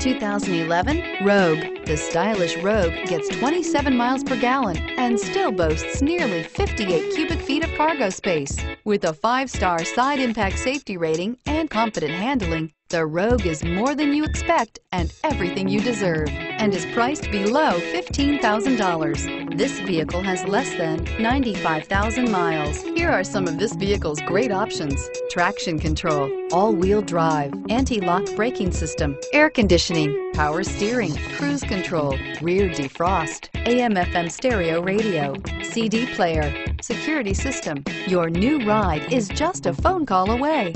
2011 Rogue. The stylish Rogue gets 27 miles per gallon and still boasts nearly 58 cubic feet of cargo space. With a 5-star side impact safety rating and confident handling, the Rogue is more than you expect and everything you deserve, and is priced below $15,000. This vehicle has less than 95,000 miles. Here are some of this vehicle's great options: traction control, all-wheel drive, anti-lock braking system, air conditioning, power steering, cruise control, rear defrost, AM/FM stereo radio, CD player, security system. Your new ride is just a phone call away.